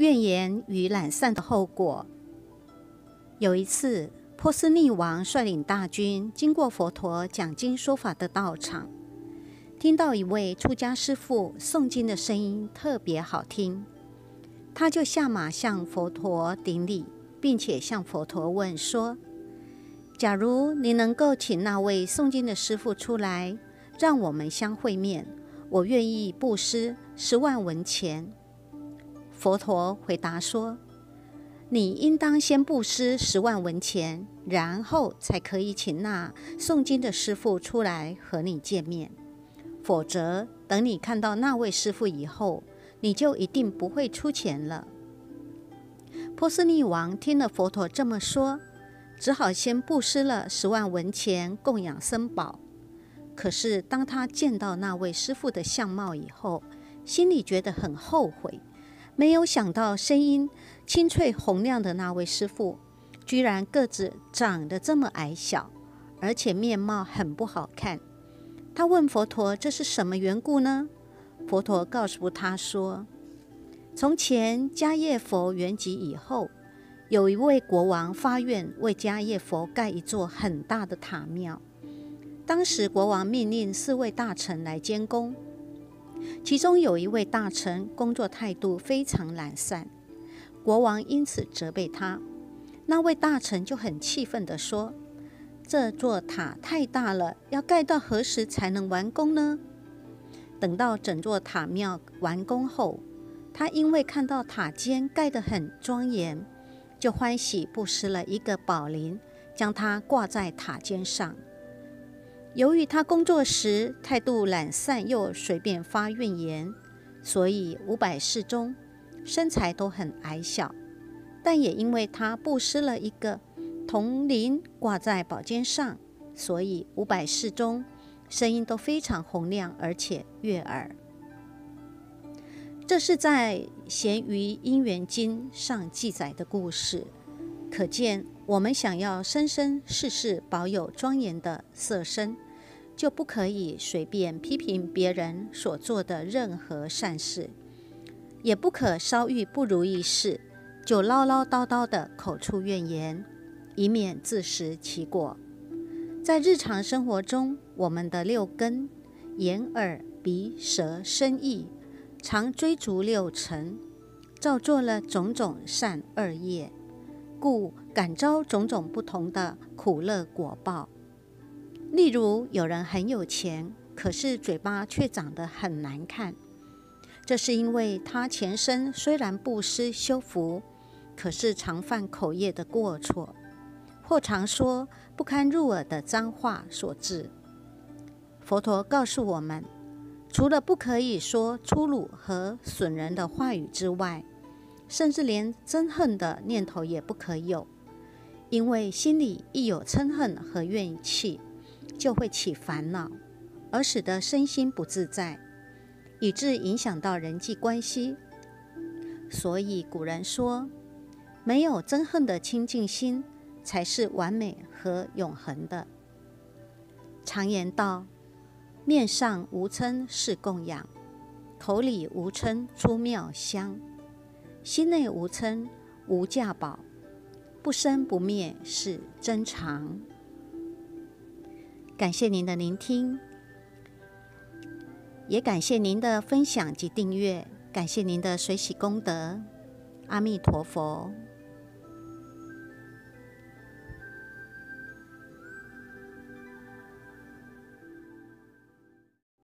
怨言与懒散的后果。有一次，波斯匿王率领大军经过佛陀讲经说法的道场，听到一位出家师父诵经的声音特别好听，他就下马向佛陀顶礼，并且向佛陀问说：“假如你能够请那位诵经的师父出来，让我们相会面，我愿意布施10万文钱。”佛陀回答说：“你应当先布施10万文钱，然后才可以请那诵经的师父出来和你见面。否则，等你看到那位师父以后，你就一定不会出钱了。”波斯匿王听了佛陀这么说，只好先布施了10万文钱供养僧宝。可是当他见到那位师父的相貌以后，心里觉得很后悔，没有想到声音清脆洪亮的那位师父居然个子长得这么矮小，而且面貌很不好看。他问佛陀这是什么缘故呢？佛陀告诉他说，从前迦叶佛圆寂以后，有一位国王发愿为迦叶佛盖一座很大的塔庙。当时国王命令4位大臣来监工，其中有一位大臣工作态度非常懒散，国王因此责备他。那位大臣就很气愤地说，这座塔太大了，要盖到何时才能完工呢？等到整座塔庙完工后，他因为看到塔尖盖得很庄严，就欢喜布施了1个宝铃，将它挂在塔尖上。由于他工作时态度懒散又随便发怨言，所以500世中身材都很矮小，但也因为他布施了1个铜铃挂在宝尖上，所以500世中声音都非常洪亮而且悦耳。这是在咸鱼因缘经上记载的故事，可见我们想要生生世世保有庄严的色身，就不可以随便批评别人所做的任何善事，也不可稍遇不如意事就唠唠叨叨的口出怨言，以免自食其果。在日常生活中，我们的6根眼耳鼻舌身意常追逐6尘，造作了种种善恶业，故感召种种不同的苦乐果报。例如有人很有钱，可是嘴巴却长得很难看，这是因为他前身虽然布施修福，可是常犯口业的过错，或常说不堪入耳的脏话所致。佛陀告诉我们，除了不可以说粗鲁和损人的话语之外，甚至连憎恨的念头也不可有，因为心里一有嗔恨和怨气，就会起烦恼，而使得身心不自在，以致影响到人际关系。所以古人说，没有憎恨的清净心，才是完美和永恒的。常言道，面上无嗔是供养，口里无嗔出妙香，心内无嗔无价宝，不生不灭是真常。感谢您的聆听，也感谢您的分享及订阅，感谢您的随喜功德。阿弥陀佛。